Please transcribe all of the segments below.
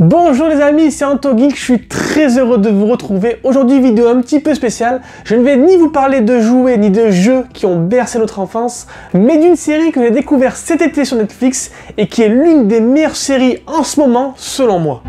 Bonjour les amis, c'est AntoGeek, je suis très heureux de vous retrouver. Aujourd'hui, vidéo un petit peu spéciale. Je ne vais ni vous parler de jouets ni de jeux qui ont bercé notre enfance, mais d'une série que j'ai découverte cet été sur Netflix et qui est l'une des meilleures séries en ce moment, selon moi.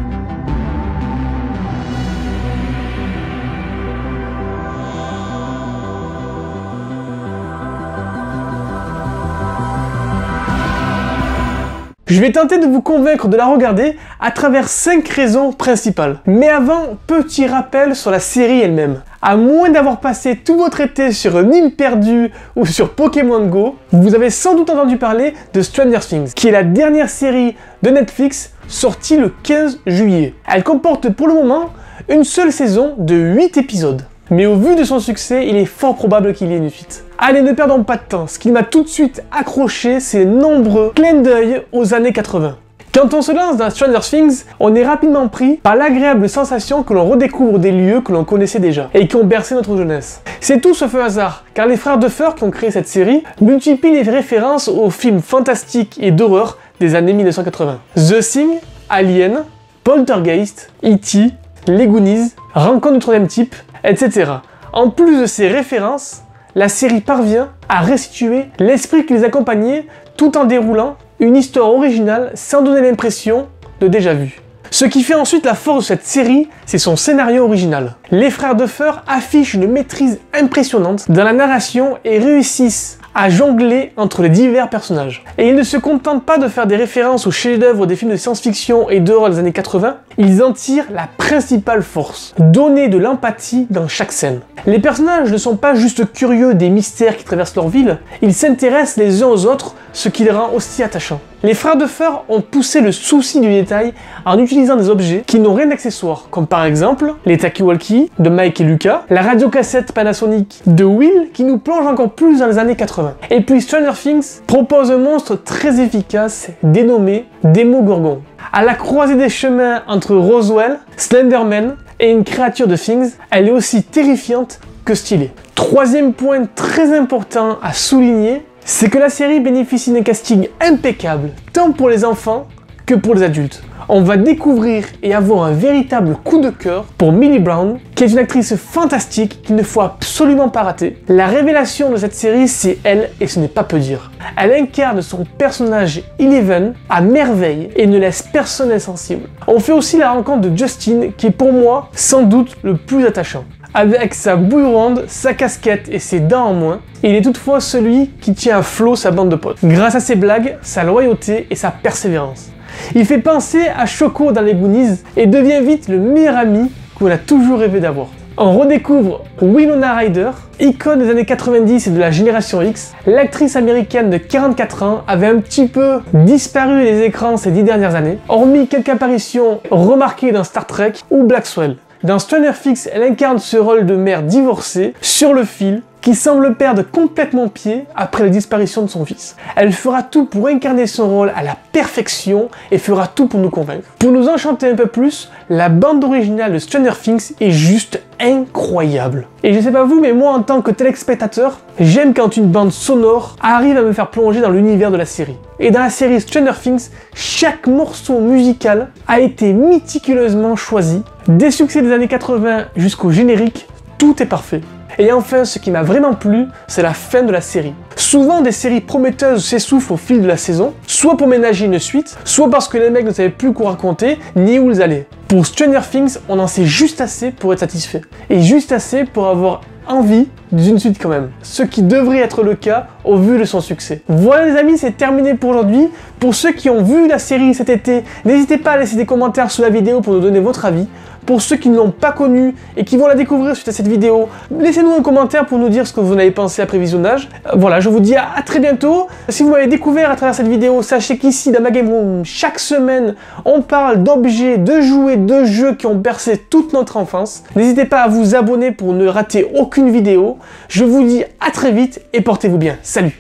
Je vais tenter de vous convaincre de la regarder à travers 5 raisons principales. Mais avant, petit rappel sur la série elle-même. À moins d'avoir passé tout votre été sur une île perdue ou sur Pokémon Go, vous avez sans doute entendu parler de Stranger Things, qui est la dernière série de Netflix sortie le 15 juillet. Elle comporte pour le moment une seule saison de 8 épisodes. Mais au vu de son succès, il est fort probable qu'il y ait une suite. Allez, ne perdons pas de temps, ce qui m'a tout de suite accroché, c'est les nombreux clins d'œil aux années 80. Quand on se lance dans Stranger Things, on est rapidement pris par l'agréable sensation que l'on redécouvre des lieux que l'on connaissait déjà et qui ont bercé notre jeunesse. C'est tout sauf un hasard, car les frères Duffer qui ont créé cette série multiplient les références aux films fantastiques et d'horreur des années 1980. The Thing, Alien, Poltergeist, E.T., Les Goonies, Rencontres du troisième type, etc. En plus de ces références, la série parvient à restituer l'esprit qui les accompagnait tout en déroulant une histoire originale sans donner l'impression de déjà vu. Ce qui fait ensuite la force de cette série, c'est son scénario original. Les frères Duffer affichent une maîtrise impressionnante dans la narration et réussissent à jongler entre les divers personnages. Et ils ne se contentent pas de faire des références aux chefs-d'œuvre des films de science-fiction et d'horreur des années 80, ils en tirent la principale force, donner de l'empathie dans chaque scène. Les personnages ne sont pas juste curieux des mystères qui traversent leur ville, ils s'intéressent les uns aux autres, ce qui les rend aussi attachants. Les frères Duffer ont poussé le souci du détail en utilisant des objets qui n'ont rien d'accessoire, comme par exemple les talkie-walkie de Mike et Lucas, la radiocassette Panasonic de Will qui nous plonge encore plus dans les années 80. Et puis Stranger Things propose un monstre très efficace dénommé Demogorgon. À la croisée des chemins entre Roswell, Slenderman et une créature de Things, elle est aussi terrifiante que stylée. Troisième point très important à souligner, c'est que la série bénéficie d'un casting impeccable, tant pour les enfants que pour les adultes. On va découvrir et avoir un véritable coup de cœur pour Millie Brown, qui est une actrice fantastique qu'il ne faut absolument pas rater. La révélation de cette série, c'est elle, et ce n'est pas peu dire. Elle incarne son personnage Eleven à merveille et ne laisse personne insensible. On fait aussi la rencontre de Justin, qui est pour moi sans doute le plus attachant. Avec sa bouille ronde, sa casquette et ses dents en moins, il est toutefois celui qui tient à flot sa bande de potes, grâce à ses blagues, sa loyauté et sa persévérance. Il fait penser à Choco dans les Goonies et devient vite le meilleur ami qu'on a toujours rêvé d'avoir. On redécouvre Winona Ryder, icône des années 90 et de la génération X. L'actrice américaine de 44 ans avait un petit peu disparu des écrans ces 10 dernières années, hormis quelques apparitions remarquées dans Star Trek ou Black Swan. Dans Stranger Things, elle incarne ce rôle de mère divorcée, sur le fil, qui semble perdre complètement pied après la disparition de son fils. Elle fera tout pour incarner son rôle à la perfection et fera tout pour nous convaincre. Pour nous enchanter un peu plus, la bande originale de Stranger Things est juste incroyable. Et je sais pas vous, mais moi en tant que téléspectateur, j'aime quand une bande sonore arrive à me faire plonger dans l'univers de la série. Et dans la série Stranger Things, chaque morceau musical a été méticuleusement choisi. Des succès des années 80 jusqu'au générique, tout est parfait. Et enfin, ce qui m'a vraiment plu, c'est la fin de la série. Souvent, des séries prometteuses s'essoufflent au fil de la saison, soit pour ménager une suite, soit parce que les mecs ne savaient plus quoi raconter, ni où ils allaient. Pour Stranger Things, on en sait juste assez pour être satisfait. Et juste assez pour avoir envie d'une suite quand même. Ce qui devrait être le cas au vu de son succès. Voilà les amis, c'est terminé pour aujourd'hui. Pour ceux qui ont vu la série cet été, n'hésitez pas à laisser des commentaires sous la vidéo pour nous donner votre avis. Pour ceux qui ne l'ont pas connue et qui vont la découvrir suite à cette vidéo, laissez-nous un commentaire pour nous dire ce que vous en avez pensé après visionnage. Voilà, je vous dis à très bientôt. Si vous m'avez découvert à travers cette vidéo, sachez qu'ici, dans ma Game Room, chaque semaine, on parle d'objets, de jouets, de jeux qui ont bercé toute notre enfance. N'hésitez pas à vous abonner pour ne rater aucune vidéo. Je vous dis à très vite et portez-vous bien. Salut!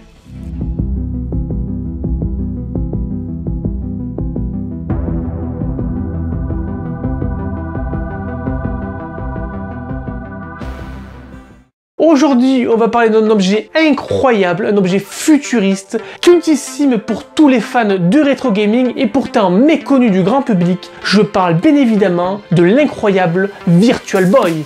Aujourd'hui, on va parler d'un objet incroyable, un objet futuriste, cultissime pour tous les fans de rétro gaming et pourtant méconnu du grand public. Je parle bien évidemment de l'incroyable Virtual Boy.